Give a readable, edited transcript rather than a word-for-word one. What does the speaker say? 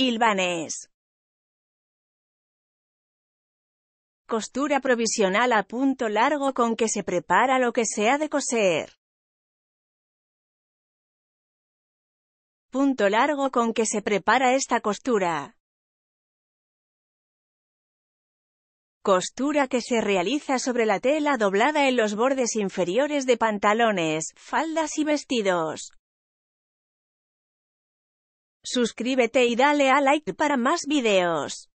Hilvanes. Costura provisional a punto largo con que se prepara lo que se ha de coser. Punto largo con que se prepara esta costura. Costura que se realiza sobre la tela doblada en los bordes inferiores de pantalones, faldas y vestidos. Suscríbete y dale a like para más videos.